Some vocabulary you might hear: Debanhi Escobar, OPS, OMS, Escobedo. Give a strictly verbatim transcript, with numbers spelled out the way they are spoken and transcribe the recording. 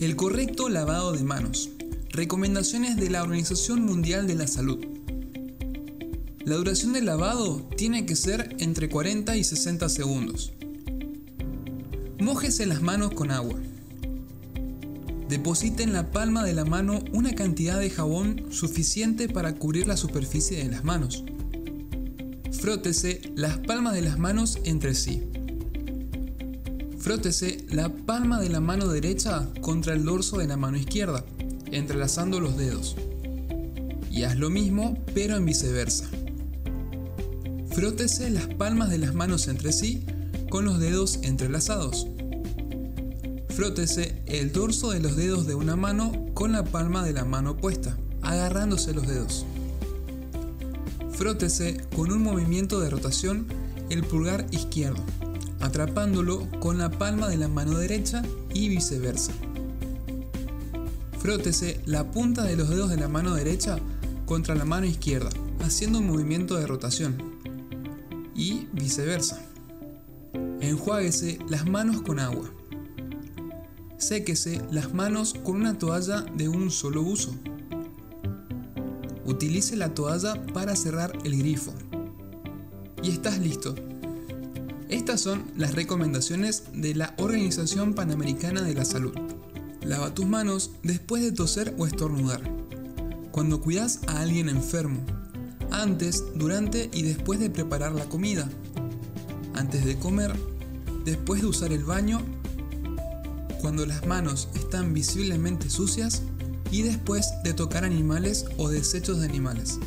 El correcto lavado de manos. Recomendaciones de la Organización Mundial de la Salud. La duración del lavado tiene que ser entre cuarenta y sesenta segundos. Mójese las manos con agua. Deposite en la palma de la mano una cantidad de jabón suficiente para cubrir la superficie de las manos. Frótese las palmas de las manos entre sí. Frótese la palma de la mano derecha contra el dorso de la mano izquierda, entrelazando los dedos. Y haz lo mismo, pero en viceversa. Frótese las palmas de las manos entre sí con los dedos entrelazados. Frótese el dorso de los dedos de una mano con la palma de la mano opuesta, agarrándose los dedos. Frótese con un movimiento de rotación el pulgar izquierdo, atrapándolo con la palma de la mano derecha y viceversa. Frótese la punta de los dedos de la mano derecha contra la mano izquierda, haciendo un movimiento de rotación y viceversa. Enjuáguese las manos con agua. Séquese las manos con una toalla de un solo uso. Utilice la toalla para cerrar el grifo. Y estás listo. Estas son las recomendaciones de la Organización Panamericana de la Salud. Lava tus manos después de toser o estornudar. Cuando cuidas a alguien enfermo. Antes, durante y después de preparar la comida. Antes de comer. Después de usar el baño. Cuando las manos están visiblemente sucias y después de tocar animales o desechos de animales.